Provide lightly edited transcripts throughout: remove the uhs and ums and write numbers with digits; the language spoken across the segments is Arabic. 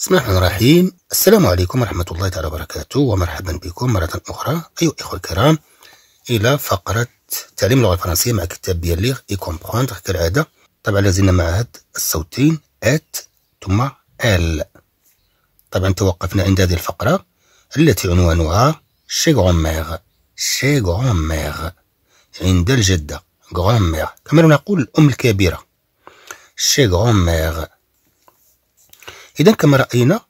بسم الله الرحمن الرحيم. السلام عليكم ورحمة الله تعالى وبركاته، ومرحبا بكم مرة أخرى أيها الإخوة الكرام إلى فقرة تعليم اللغة الفرنسية مع كتاب ديال ليغ إي كومبخوندغ كالعادة. طبعا لازلنا مع هاد الصوتين آت ثم آل. طبعا توقفنا عند هذه الفقرة التي عنوانها شي غوميغ، شي غوميغ عند الجدة، غوميغ كما نقول الأم الكبيرة، شي غوميغ. إذا كما رأينا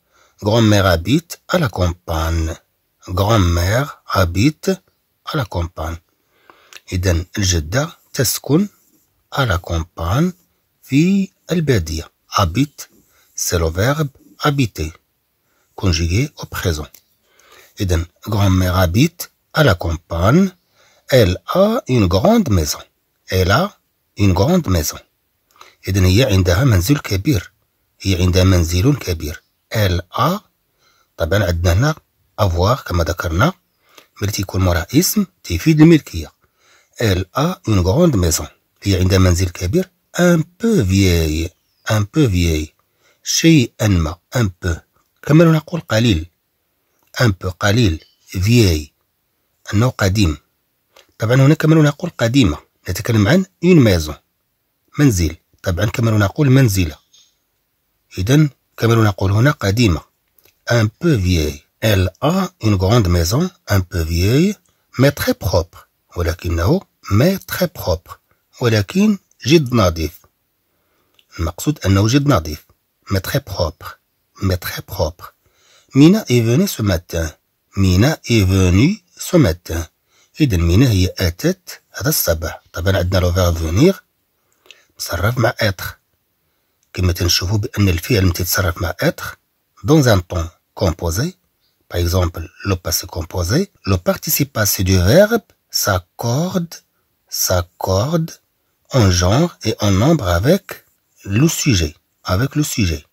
غوميغ أبيت على كومبان، غوميغ أبيت على كومبان. إذا الجدة تسكن على كومبان في البادية. أبيت سي لو فيرب أبيتي كونجيغي أو بريزون. إذا غوميغ أبيت على كومبان. Elle a une grande maison. Elle a une grande maison. إذا هي عندها منزل كبير. هي عندها منزل كبير. elle a طبعا عندنا هنا avoir كما ذكرنا ملي تيكون مورا اسم تيفيد الملكية. elle a une grande maison. هي عندها منزل كبير. un peu vieille. un peu vieille. شيئا ما. un peu كما نقول قليل. un peu قليل. vieille أنه قديم. طبعا هنا كما نقول قديمة، نتكلم عن اون ميزون منزل. طبعا كما نقول منزلة. إذا كما نقول هنا قديمة un peu vieille. elle a une grande maison un peu vieille mais très propre. ولكنه mais très propre ولكن جد نظيف. المقصود أنه جد نظيف mais très propre. mais très propre. Mina est venue ce matin. Mina est venue ce matin. إذا مينا هي أتت هذا الصباح. طبعا عندنا لو فيرب فونيغ تصرف مع إتخ كما تنشوفوا بأن الفعل ملي تتصرف مع إتخ دون أن طون كومبوزي، باغ إكزومبل لو باسي كومبوزي، لو بارتيسيب باسي دو فيرب ساكورد، ساكورد أون جونغ إي أون نومبر أفيك لو سيجي، أفيك لو سيجي.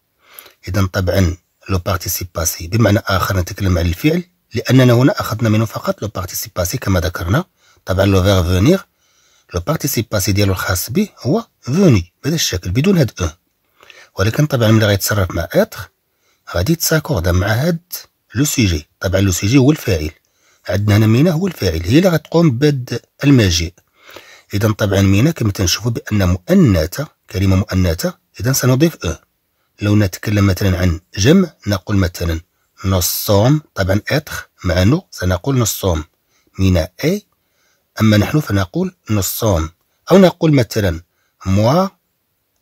إذا طبعا لو بارتيسيب باسي بمعنى آخر نتكلم عن الفعل لأننا هنا أخذنا منه فقط لو بارتيسيب باسي كما ذكرنا. طبعا لو فيرب فونيغ لو بارتيسيب باسي ديالو الخاص به هو فوني بهذا الشكل بدون هاد أون، ولكن طبعا ملي غيتصرف مع إتخ غادي يتساكوردا مع هاد لو سيجي. طبعا لو سيجي هو الفاعل، عندنا هنا مينا هو الفاعل، هي اللي غتقوم بهاد المجيء. إذا طبعا مينا كما تنشوفوا بأن مؤنثة، كلمة مؤنثة، إذا سنضيف أون. لو نتكلم مثلا عن جمع نقول مثلا نصوم، طبعا إتخ مع نو سنقول نصوم. مينا أي، أما نحن فنقول نصوم. أو نقول مثلا موا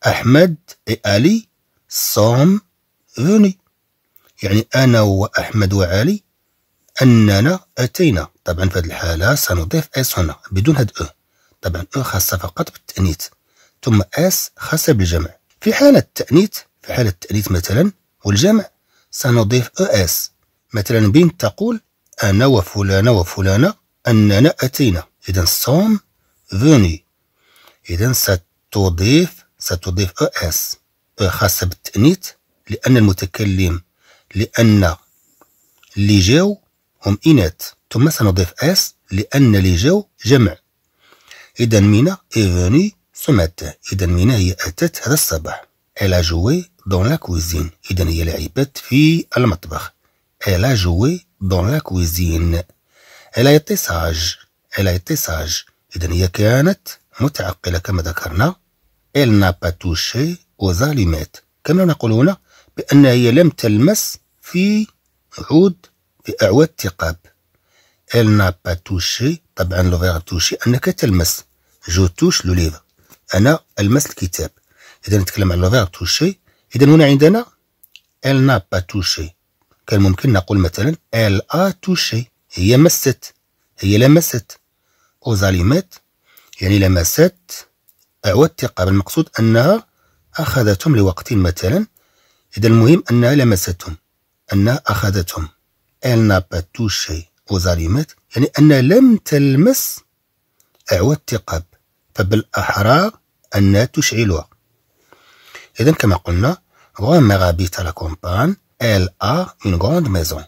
أحمد إي علي صوم فوني، يعني أنا وأحمد وعلي أننا أتينا. طبعا في هذه الحالة سنضيف إس هنا بدون هاد أو. طبعا أو خاصة فقط بالتأنيث، ثم إس خاصة بالجمع. في حالة التأنيث، في حالة التأنيث مثلا والجمع سنضيف أو إس. مثلا بنت تقول أنا وفلانة وفلانة أننا أتينا. إذا صوم فوني. إذا ستضيف أو إس، أو خاصة بالتأنيث لأن المتكلم، لأن اللي جاو هم إناث، ثم سنضيف إس لأن اللي جاو جمع. إذا مينا إي فوني سو ماتان. إذا مينا هي أتت هذا الصباح. إلا جوي دون لا كويزين. إذا هي لعبت في المطبخ. إلا جوي دون لا كويزين. إلا إيتي ساج، إلا إيتي ساج. إذا هي كانت متعقلة كما ذكرنا. Elle n'a pas touché aux allumettes. كما نقول هنا بأن هي لم تلمس في عود، في أعواد ثقاب. Elle n'a pas touché. طبعا لو فيرب touché أنك تلمس. جو توش لو ليفر، أنا ألمس الكتاب. إذا نتكلم عن لو فيرب touché. إذا هنا عندنا elle n'a pas touché. كان ممكن نقول مثلا elle a touché. هي مست، هي لمست. aux allumettes يعني لمست أعواد ثقاب. المقصود أنها أخذتهم لوقت مثلا. إذا المهم أنها لمستهم، أنها أخذتهم. Elle n'a pas touché aux allumettes يعني أنها لم تلمس أعواد ثقاب، فبالأحرى أنها تشعلها. إذا كما قلنا غوميغ أبيت على كومبان. Elle a une grande maison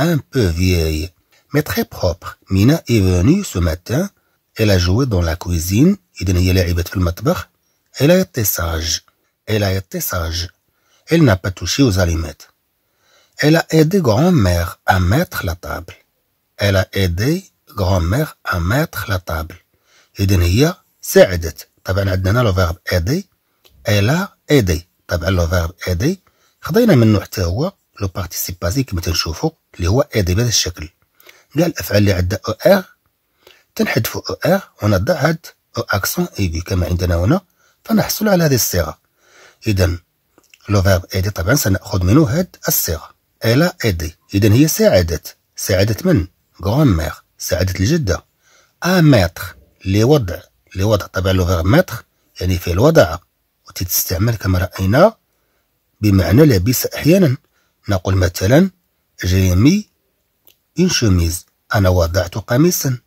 un peu vieille mais très propre. Mina est venue ce matin. Elle a joué dans la cuisine. إذا هي لعبت في المطبخ. Elle a été sage. Elle a été sage. Elle n'a pas touché aux allumettes. Elle a aidé grand-mère à mettre la table. Elle a aidé grand-mère à mettre la table. إذن هي ساعدت. طبعا عندنا هنا لو فيرب أيدي. إلا أيدي. طبعا لو فيرب أيدي خدينا منه حتى هو لو بارتيسيب بازي كما تنشوفو اللي هو أيدي بهذا الشكل. كاع الأفعال اللي عندها أو آر تنحذفو أو آر ونضع هاد أو أكسون إيكي كما عندنا هنا فنحصل على هذه الصيغة. إذن لو فيرب أيدي طبعا سنأخذ منه هاد الصيغة. إلا أيدي. إذن هي ساعدت. ساعدت من؟ غرامير. ساعدت الجدة. أماتر. لوضع طبعا لو فيرب ماتر يعني فيه الوضع وتتستعمل كما رأينا بمعنى لبس أحيانا. نقول مثلا جي مي اون شوميز، أنا وضعت قميصا.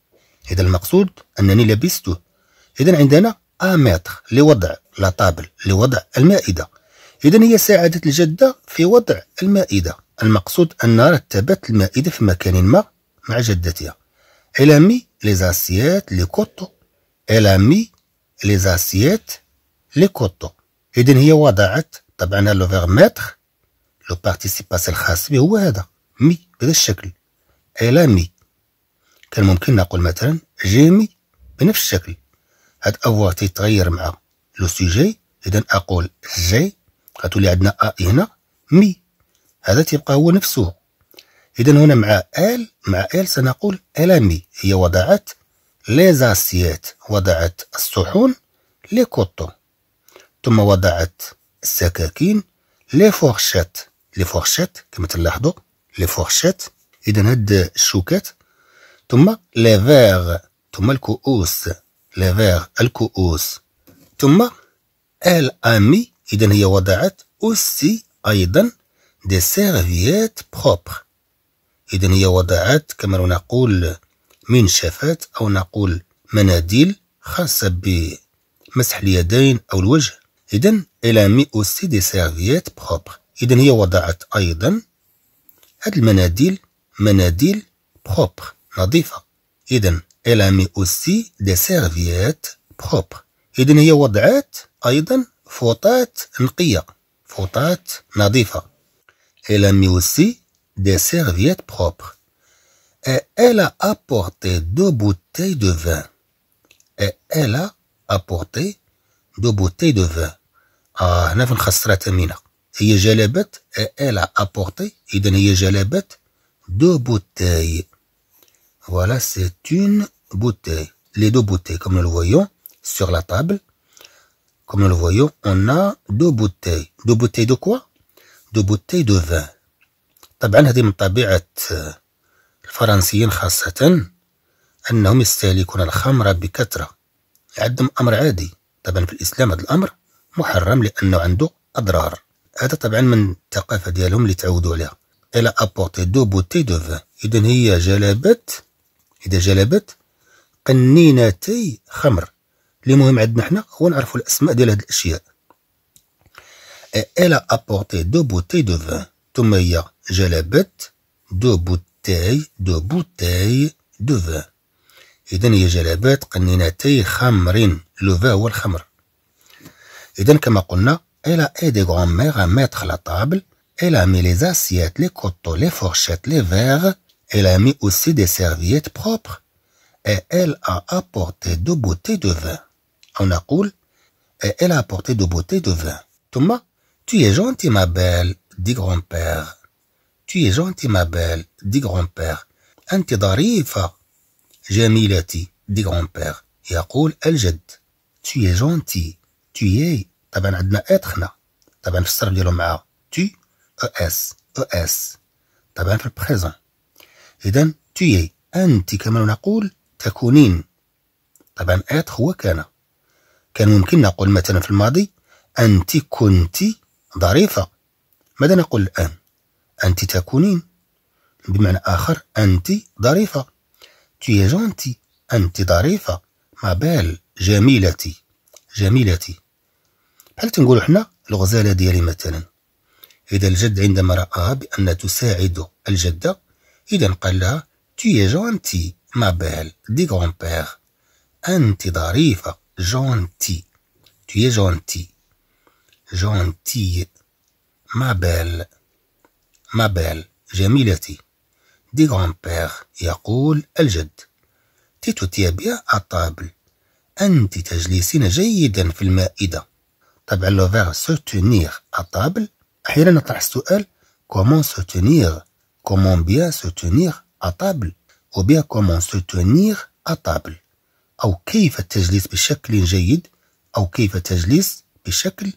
إذا المقصود أنني لبسته. إذا عندنا أماتر لوضع لا طابل لوضع المائدة. إذا هي ساعدت الجدة في وضع المائدة. المقصود أن رتبت المائدة في مكان ما مع جدتها. إلى مي les assiettes, les couteaux. Elle a mis les assiettes, les couteaux. إذن هي وضعت. طبعا لو فيرب ماتر لو بارتيسيب باسي الخاص به هو هذا مي بهذا الشكل. Elle a mis. كان ممكن نقول مثلا جي مي بنفس الشكل. هاد أفوار تيتغير مع لو سوجي. إذن أقول جي غتولي عندنا أ هنا مي هذا تيبقى هو نفسه. إذا هنا مع آل سنقول ألامي. هي وضعت ليزاسيات وضعت الصحون لي كوطو، ثم وضعت السكاكين لي فورشات. لي فورشات كما تلاحظوا لي فورشات إذا هاد الشوكات، ثم لي فيغ ثم الكؤوس. لي فيغ الكؤوس. ثم ألامي إذا هي وضعت أوسي أيضا دي سيرفيات بروبر. إذن هي وضعت كما نقول منشفات أو نقول مناديل خاصة بمسح اليدين أو الوجه. إذن إلامي أوسي دي سيرفيات بروبر. إذن هي وضعت أيضا هاد المناديل مناديل بروبر نظيفة. إذن إلامي أوسي دي سيرفيات بروبر. إذن هي وضعت أيضا فوطات نقية فوطات نظيفة. إلامي أوسي des serviettes propres. Et elle a apporté 2 bouteilles de vin. Et elle a apporté 2 bouteilles de vin. هنا فين خسرها تمينة. هي جلبت. Et elle a apporté. إذن هي جلبت 2 bouteilles. Voilà, c'est une bouteille. Les 2 bouteilles, comme nous le voyons, sur la table. Comme nous le voyons, on a 2 bouteilles. 2 bouteilles de quoi? 2 bouteilles de vin. طبعا هذه من طبيعة الفرنسيين خاصة أنهم يستهلكون الخمر بكثرة. عندهم أمر عادي. طبعا في الإسلام هذا الأمر محرم لأنه عنده أضرار. هذا طبعا من الثقافة ديالهم اللي تعودوا عليها. إلا أبورتي 2 bouteilles دو فان. إذن هي جلبت قنينتي خمر. اللي مهم عندنا حنا هو نعرفوا الأسماء ديال هذه الأشياء. إلا أبورتي 2 bouteilles دو فان. ثم هي جلبت 2 bouteilles دو فان. إذن هي جلبت قنينتي خمر. لو فان هو الخمر. إذن كما قلنا إلا أيدي غرامير أ ماتخ لا طابل. إلا مي لي زاسيات لي كوطو لي فورشات لي فيغ. إلا مي أوسي دي سيرفيات بروبر. إلا أبورتي 2 bouteilles دو فان. أو نقول إلا أبورتي 2 bouteilles دو فان. ثم tu es gentil ma belle دي غرامبير. tu es gentil ma belle دي غرامبير. أنت ظريفة جميلتي دي غرامبير. يقول الجد tu es gentil. tu es طبعا عندنا اتخنا. طبعا في الصرف ديالو مع tu es طبعا في البريزون. إذن tu es أنت كما نقول تكونين. طبعا اتخ هو كان ممكن نقول مثلا في الماضي أنت كنت ظريفة. ماذا نقول الآن؟ أنت تكونين. بمعنى آخر أنت ظريفة. tu es gentil. أنت ظريفة. ما بال جميلتي بحال تنقولو حنا الغزالة ديالي مثلا. إذا الجد عندما رآها بأن تساعد الجدة إذا قال لها tu es gentil ما بال دي غرامبير. أنت ظريفة gentil. tu es gentil ما بال ما بال جميلتي دي غرانبير، يقول الجد. تيتو تيابيا الطابل، أنت تجلسين جيدا في المائدة. طبعا لو فيغ سوتونيغ الطابل، أحيانا نطرح السؤال كومون سوتونيغ، كومون بيا سوتونيغ الطابل، وبيا كومون سوتونيغ الطابل، أو كيف التجليس بشكل جيد، أو كيف التجليس بشكل.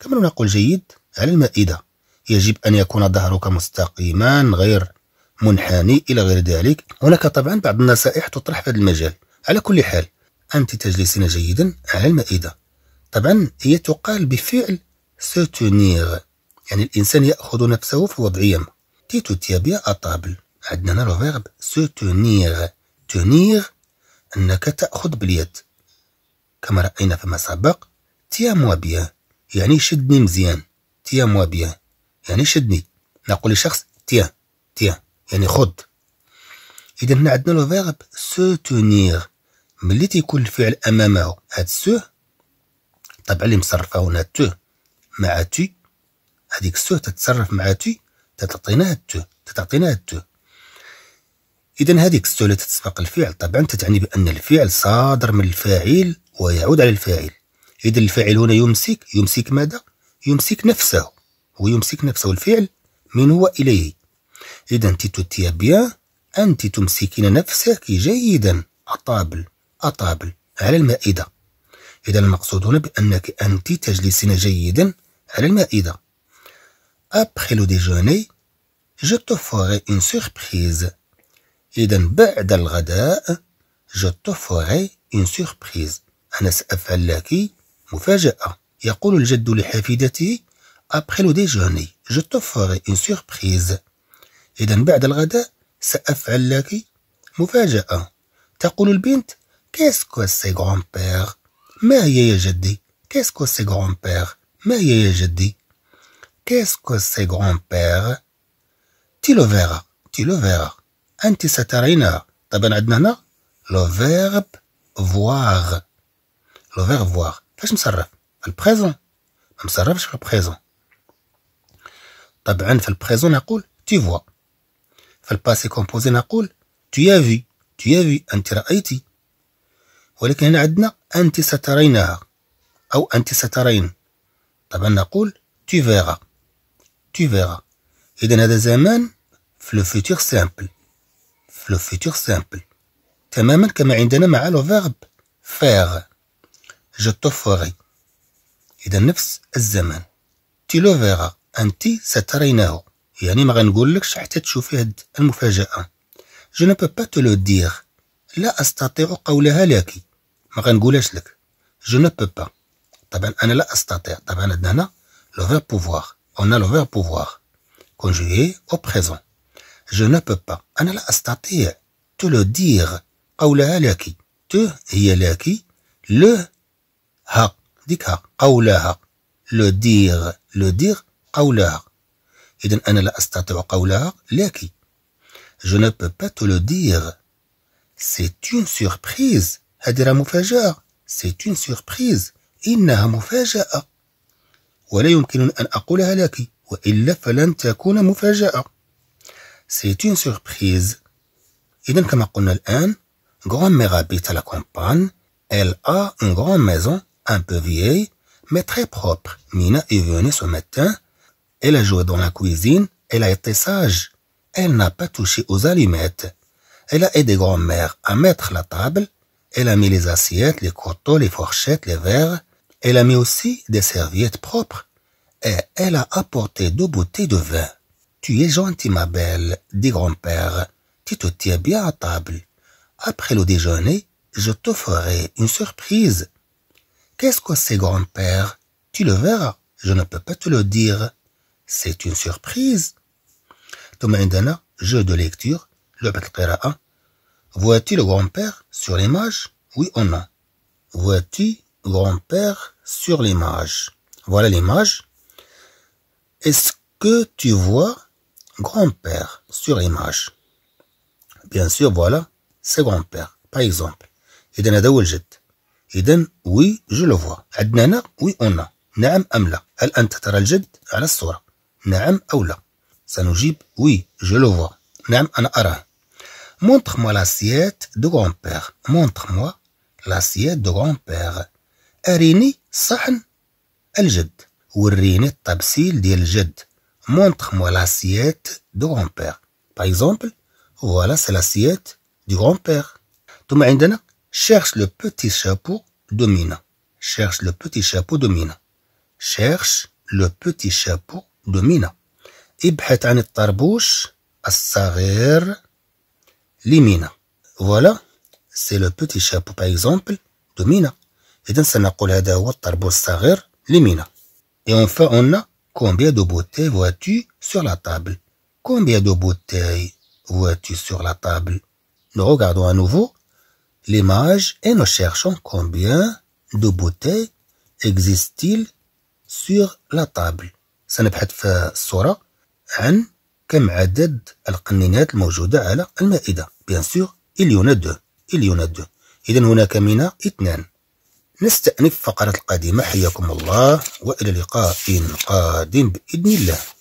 كما نقول جيد على المائدة يجب أن يكون ظهرك مستقيما غير منحني إلى غير ذلك. هناك طبعا بعض النصائح تطرح في هذا المجال. على كل حال أنت تجلسين جيدا على المائدة، طبعا هي تقال بفعل سوتونيغ، يعني الإنسان يأخذ نفسه في وضعية ما. تيتو تيابيا الطابل، عندنا هنا لو فيرب سوتونيغ، تونيغ أنك تأخذ باليد كما رأينا فيما سبق. تيا موا بيان يعني شدني مزيان، تيا موا بيان يعني شدني. نقول لشخص تيا تيا يعني خذ. إذا هنا عندنا لو فيرب سوتونيغ ملي تيكون الفعل أمامه هاد سو، طبعا اللي مصرفه هنا تو مع تي، هذيك سو تتصرف مع تي تتعطينا التو، تتعطينا التو. إذا هذيك السو التي تسبق الفعل طبعا تتعني بأن الفعل صادر من الفاعل ويعود على الفاعل. إذا الفاعل هنا يمسك، يمسك ماذا؟ يمسك نفسه، هو يمسك نفسه الفعل من هو إليه. إذا تيتو تيابيا، أنت تمسكين نفسك جيدا الطابل، الطابل على المائدة. إذا المقصود هنا بأنك أنت تجلسين جيدا على المائدة. Après le déjeuner, je te ferai une surprise. إذا بعد الغداء je te ferai une surprise. أنا سأفعل لك مفاجأة. يقول الجد لحفيدته après le déjeuner, je te ferai une surprise. إذا بعد الغداء سأفعل لك مفاجأة. تقول البنت qu'est-ce que c'est grand-père؟ ما هي يا جدي؟ qu'est-ce que c'est grand-père؟ ما هي يا جدي؟ Qu'est-ce que c'est grand-père? Tu le verras, tu le verras. أنت سترينها. طبعا عندنا هنا le verbe voir. Le verbe voir. فاش مصرف؟ في البريزون. ما مصرفش في البريزون. طبعا في البريزون نقول tu vois. في الباسي كومبوزي نقول tu as vu. Tu as vu. أنت رأيتي. ولكن هنا عندنا أنت سترينها أو أنت سترين. طبعا نقول tu verras. Tu verras. إذا هذا زمان في لو فيتور سامبل، في لو فيتور سامبل تماما كما عندنا مع لو فيرب فيغ، جو تو فوري. إذا نفس الزمان. تي لو فيغا، أنت ستريناه، يعني ما غنقولكش حتى تشوفي هاد المفاجأة. جو نو بو با تو لو دير، لا أستطيع قولها لك، ما غنقولهاش لك. جو نو بو با، طبعا أنا لا أستطيع. طبعا عندنا هنا le verbe pouvoir. On a le verbe pouvoir conjugué au présent. Je ne peux pas. أنا لا أستطيع. Te le dire. قولها لك. Te هي لك. Le ها ديك ها قولها. Le dire. Le dire قولها. إذن أنا لا أستطيع قولها لك. Je ne peux pas te le dire. C'est une surprise. هذه راه مفاجأة. C'est une surprise. إنها مفاجأة. ولا يمكنني أن أقولها لك وإلا فلن تكون مفاجأة. C'est une surprise. إذن كما قلنا الآن grand-mère habite à la campagne. Elle a une grande maison un peu vieille mais très propre. Mina est venue ce matin. Elle a joué dans la cuisine. Elle a été sage. Elle n'a pas touché aux allumettes. Elle a aidé grand-mère à mettre la table. Elle a mis les assiettes, les couteaux, les fourchettes, les verres. Elle a mis aussi des serviettes propres et elle a apporté 2 bouteilles de vin. Tu es gentille, ma belle, dit grand-père. Tu te tiens bien à table. Après le déjeuner, je te ferai une surprise. Qu'est-ce que c'est, grand-père? Tu le verras. Je ne peux pas te le dire. C'est une surprise. Tomaindana, jeu de lecture, le Batqira'a. Vois-tu le grand-père sur l'image? Oui ou non? Vois-tu grand-père sur l'image. Voilà l'image. Est-ce que tu vois grand-père sur l'image? Bien sûr, voilà, c'est grand-père, par exemple. Idan hada huwa al-jadd. Idan oui, je le vois. Adna hana oui on a. Na'am am la. Hal anta tara al-jadd ala as-sura? Na'am aw la. سنجيب وي جو لو فوا. نعم أنا أراه. مونتخ موا لاسيات دو غون بير. مونتخ موا لاسيات دو غون بير. أريني صحن الجد. وريني الطبسيل ديال الجد. مونتخ موا لاسيات دو غون بير. باغ إكزومبل فوالا سي لاسيات دو غون بير. ثم عندنا شيرش لو بوتي شابو دو مينا. Cherche le petit chapeau de Mina. Cherche le petit chapeau de Mina. ابحث عن الطربوش الصغير لمينا. Voilà, c'est le petit chapeau par exemple de Mina. إذن سنقول هذا هو الطربوش الصغير لمينا. Et enfin on a combien de bouteilles vois-tu sur la table. Combien de bouteilles vois-tu sur la table. Nous regardons à nouveau l'image et nous cherchons combien de bouteilles existe-t-il sur la table. سنبحث في الصورة عن كم عدد القنينات الموجودة على المائدة. بيان سور إليون دو. إليون دو. إذن هناك منا اثنان. نستأنف فقرة القادمة. حياكم الله وإلى لقاء قادم بإذن الله.